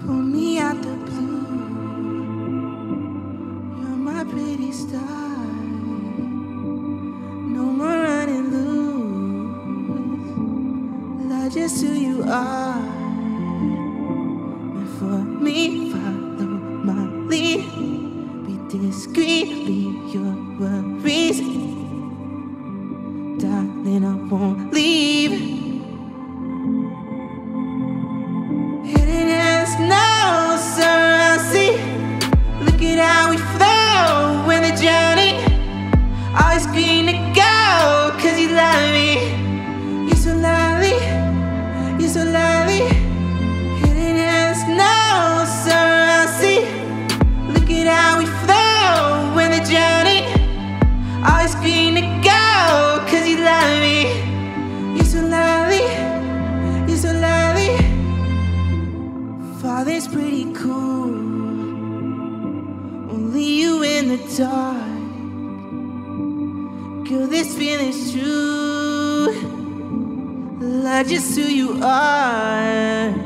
Pull me out the blue. You're my pretty star. No more running loose. Love just who you are. And for me, follow my lead. Be discreet, leave your worries. Darling, I won't leave. Always green to go, cause you love me. You're so lovely, you're so lovely. Hidden as no surrounding. Look at how we flow when they're drowning. Always green to go, cause you love me. You're so lovely, you're so lovely. Father's pretty cool. Only you in the dark. Girl, this feeling's true. Love just who you are.